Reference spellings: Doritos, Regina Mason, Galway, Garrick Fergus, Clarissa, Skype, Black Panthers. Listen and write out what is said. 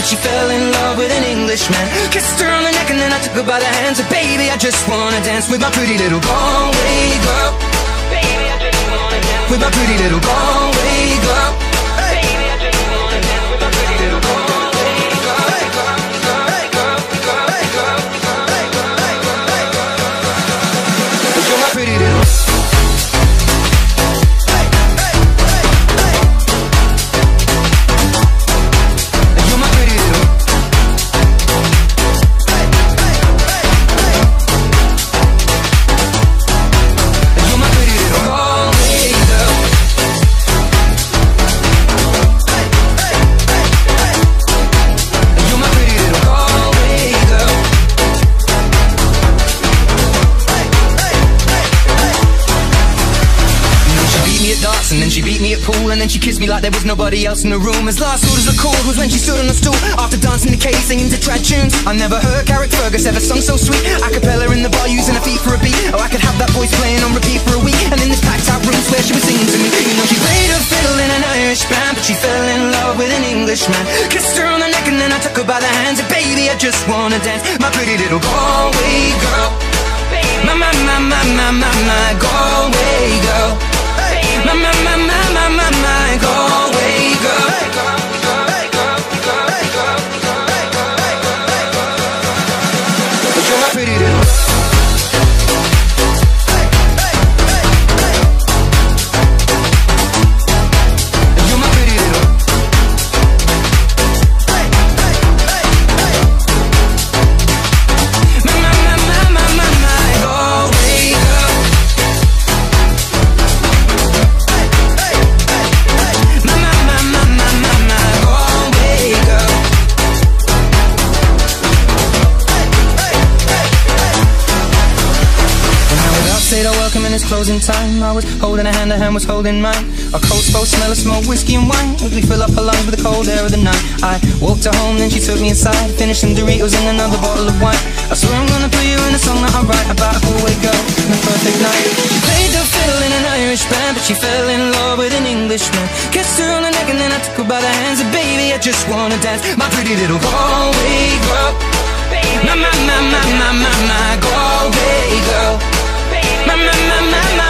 but she fell in love with an Englishman. Kissed her on the neck and then I took her by the hand. Said, baby, I just wanna dance with my pretty little Galway girl. Baby, I just wanna dance with my pretty little Galway girl. Baby, I just wanna dance with my pretty little Galway girl. Hey girl, hey girl, hey girl, hey girl, hey girl, hey girl, hey girl. You're my pretty little. And then she beat me at pool, and then she kissed me like there was nobody else in the room. As last orders of cold was when she stood on the stool after dancing the cage, singing to trad tunes. I never heard Garrick Fergus ever sung so sweet. A cappella in the bar using her feet for a beat. Oh, I could have that voice playing on repeat for a week. And in this packed out room where she was singing to me. You know she played her fiddle in an Irish band, but she fell in love with an Englishman. Kissed her on the neck and then I took her by the hands. And baby, I just wanna dance, my pretty little Galway girl. My Galway girl. My Galway girl. You're my pretty little. Said I welcome in his closing time. I was holding a hand, a hand was holding mine. A cold spoke smell of smoke, whiskey and wine. We fill up her lungs with the cold air of the night. I walked her home, then she took me inside. Finished some Doritos and another bottle of wine. I swear I'm gonna put you in a song that I write about a Galway girl and a perfect night. She played the fiddle in an Irish band, but she fell in love with an Englishman. Kissed her on the neck and then I took her by the hands. And baby, I just wanna dance, my pretty little Galway girl. My Galway girl. My